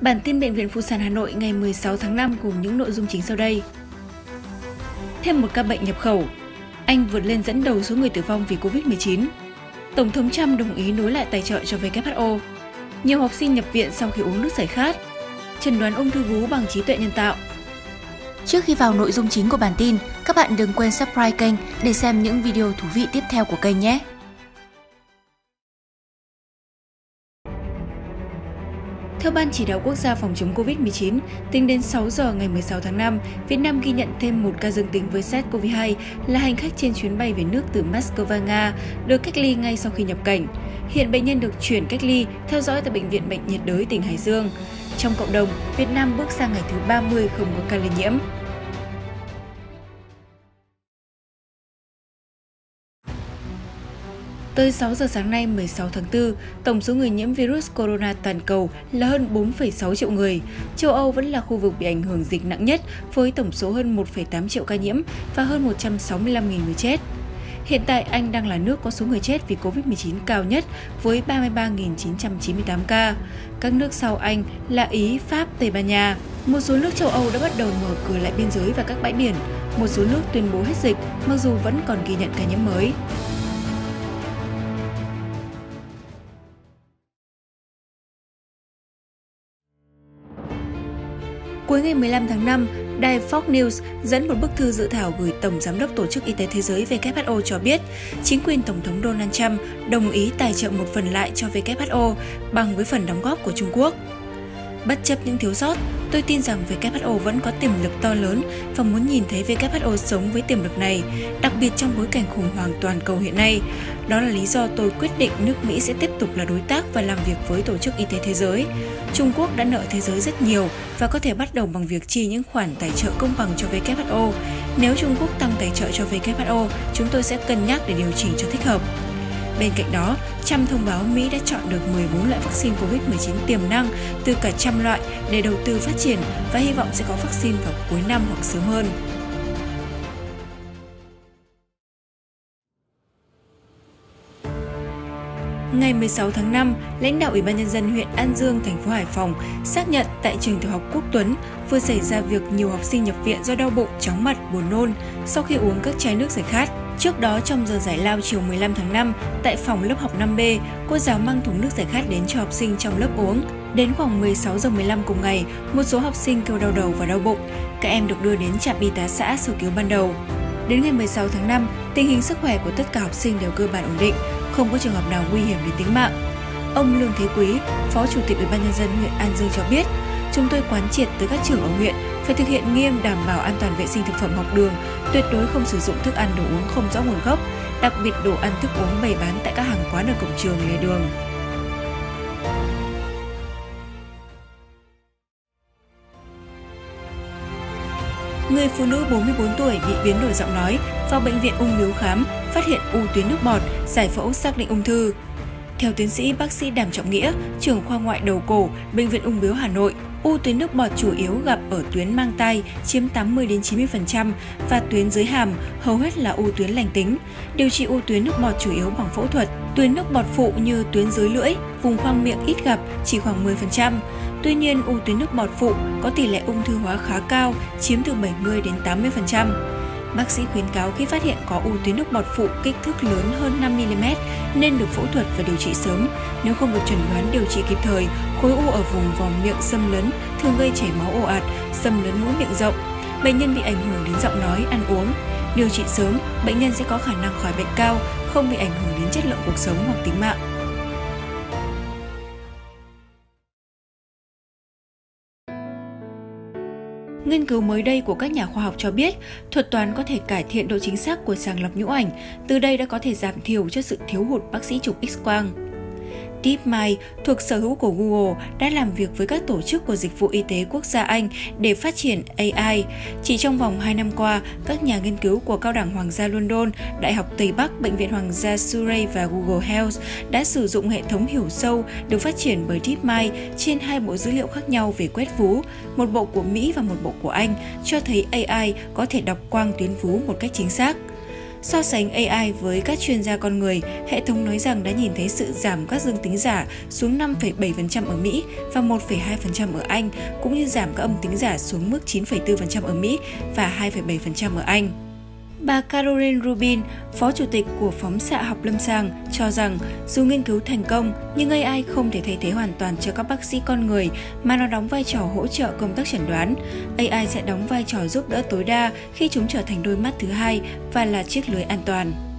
Bản tin Bệnh viện Phụ sản Hà Nội ngày 16 tháng 5 cùng những nội dung chính sau đây. Thêm một ca bệnh nhập khẩu, Anh vượt lên dẫn đầu số người tử vong vì Covid-19. Tổng thống Trump đồng ý nối lại tài trợ cho WHO. Nhiều học sinh nhập viện sau khi uống nước giải khát. Chẩn đoán ung thư vú bằng trí tuệ nhân tạo. Trước khi vào nội dung chính của bản tin, các bạn đừng quên subscribe kênh để xem những video thú vị tiếp theo của kênh nhé! Theo Ban Chỉ đạo Quốc gia phòng chống Covid-19, tính đến 6 giờ ngày 16 tháng 5, Việt Nam ghi nhận thêm một ca dương tính với SARS-CoV-2 là hành khách trên chuyến bay về nước từ Mátxcơva, Nga, được cách ly ngay sau khi nhập cảnh. Hiện bệnh nhân được chuyển cách ly, theo dõi tại Bệnh viện Bệnh Nhiệt đới tỉnh Hải Dương. Trong cộng đồng, Việt Nam bước sang ngày thứ 30 không có ca lây nhiễm. Tới 6 giờ sáng nay 16 tháng 4, tổng số người nhiễm virus corona toàn cầu là hơn 4,6 triệu người. Châu Âu vẫn là khu vực bị ảnh hưởng dịch nặng nhất với tổng số hơn 1,8 triệu ca nhiễm và hơn 165.000 người chết. Hiện tại, Anh đang là nước có số người chết vì Covid-19 cao nhất với 33.998 ca. Các nước sau Anh là Ý, Pháp, Tây Ban Nha. Một số nước châu Âu đã bắt đầu mở cửa lại biên giới và các bãi biển. Một số nước tuyên bố hết dịch, mặc dù vẫn còn ghi nhận ca nhiễm mới. Cuối ngày 15 tháng 5, đài Fox News dẫn một bức thư dự thảo gửi Tổng Giám đốc Tổ chức Y tế Thế giới WHO cho biết chính quyền Tổng thống Donald Trump đồng ý tài trợ một phần lại cho WHO bằng với phần đóng góp của Trung Quốc. Bất chấp những thiếu sót, tôi tin rằng WHO vẫn có tiềm lực to lớn và muốn nhìn thấy WHO sống với tiềm lực này, đặc biệt trong bối cảnh khủng hoảng toàn cầu hiện nay. Đó là lý do tôi quyết định nước Mỹ sẽ tiếp tục là đối tác và làm việc với Tổ chức Y tế Thế giới. Trung Quốc đã nợ thế giới rất nhiều và có thể bắt đầu bằng việc chi những khoản tài trợ công bằng cho WHO. Nếu Trung Quốc tăng tài trợ cho WHO, chúng tôi sẽ cân nhắc để điều chỉnh cho thích hợp. Bên cạnh đó, Trump thông báo Mỹ đã chọn được 14 loại vaccine COVID-19 tiềm năng từ cả trăm loại để đầu tư phát triển và hy vọng sẽ có vaccine vào cuối năm hoặc sớm hơn. Ngày 16 tháng 5, lãnh đạo Ủy ban Nhân dân huyện An Dương, thành phố Hải Phòng xác nhận tại trường tiểu học Quốc Tuấn vừa xảy ra việc nhiều học sinh nhập viện do đau bụng, chóng mặt, buồn nôn sau khi uống các chai nước giải khát. Trước đó, trong giờ giải lao chiều 15 tháng 5, tại phòng lớp học 5B, cô giáo mang thùng nước giải khát đến cho học sinh trong lớp uống. Đến khoảng 16 giờ 15 cùng ngày, một số học sinh kêu đau đầu và đau bụng. Các em được đưa đến trạm y tế xã sơ cứu ban đầu. Đến ngày 16 tháng 5, tình hình sức khỏe của tất cả học sinh đều cơ bản ổn định, không có trường hợp nào nguy hiểm đến tính mạng. Ông Lương Thế Quý, Phó Chủ tịch Ủy ban Nhân dân huyện An Dương cho biết, chúng tôi quán triệt tới các trường ở huyện phải thực hiện nghiêm đảm bảo an toàn vệ sinh thực phẩm học đường, tuyệt đối không sử dụng thức ăn đồ uống không rõ nguồn gốc, đặc biệt đồ ăn thức uống bày bán tại các hàng quán ở cổng trường, lề đường. Người phụ nữ 44 tuổi bị biến đổi giọng nói vào bệnh viện ung bướu khám, phát hiện u tuyến nước bọt, giải phẫu xác định ung thư. Theo tiến sĩ bác sĩ Đàm Trọng Nghĩa, trưởng khoa ngoại đầu cổ, Bệnh viện Ung bướu Hà Nội, u tuyến nước bọt chủ yếu gặp ở tuyến mang tai chiếm 80-90% và tuyến dưới hàm hầu hết là u tuyến lành tính. Điều trị u tuyến nước bọt chủ yếu bằng phẫu thuật. Tuyến nước bọt phụ như tuyến dưới lưỡi, vùng khoang miệng ít gặp, chỉ khoảng 10%. Tuy nhiên, u tuyến nước bọt phụ có tỷ lệ ung thư hóa khá cao, chiếm từ 70-80%. Bác sĩ khuyến cáo khi phát hiện có u tuyến nước bọt phụ kích thước lớn hơn 5mm nên được phẫu thuật và điều trị sớm. Nếu không được chẩn đoán điều trị kịp thời, khối u ở vùng vòm miệng xâm lấn thường gây chảy máu ồ ạt, xâm lấn mũi miệng rộng. Bệnh nhân bị ảnh hưởng đến giọng nói, ăn uống. Điều trị sớm, bệnh nhân sẽ có khả năng khỏi bệnh cao, không bị ảnh hưởng đến chất lượng cuộc sống hoặc tính mạng. Nghiên cứu mới đây của các nhà khoa học cho biết, thuật toán có thể cải thiện độ chính xác của sàng lọc nhũ ảnh, từ đây đã có thể giảm thiểu cho sự thiếu hụt bác sĩ chụp X-quang. DeepMind, thuộc sở hữu của Google, đã làm việc với các tổ chức của Dịch vụ Y tế Quốc gia Anh để phát triển AI. Chỉ trong vòng 2 năm qua, các nhà nghiên cứu của Cao đẳng Hoàng gia London, Đại học Tây Bắc, Bệnh viện Hoàng gia Surrey và Google Health đã sử dụng hệ thống hiểu sâu được phát triển bởi DeepMind trên hai bộ dữ liệu khác nhau về quét vú, một bộ của Mỹ và một bộ của Anh, cho thấy AI có thể đọc quang tuyến vú một cách chính xác. So sánh AI với các chuyên gia con người, hệ thống nói rằng đã nhìn thấy sự giảm các dương tính giả xuống 5,7% ở Mỹ và 1,2% ở Anh, cũng như giảm các âm tính giả xuống mức 9,4% ở Mỹ và 2,7% ở Anh. Bà Caroline Rubin, Phó Chủ tịch của Phóng xạ học lâm sàng, cho rằng dù nghiên cứu thành công, nhưng AI không thể thay thế hoàn toàn cho các bác sĩ con người mà nó đóng vai trò hỗ trợ công tác chẩn đoán. AI sẽ đóng vai trò giúp đỡ tối đa khi chúng trở thành đôi mắt thứ hai và là chiếc lưới an toàn.